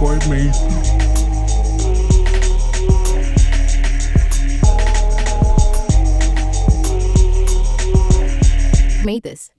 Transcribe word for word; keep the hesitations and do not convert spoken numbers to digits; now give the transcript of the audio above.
record me. Made this.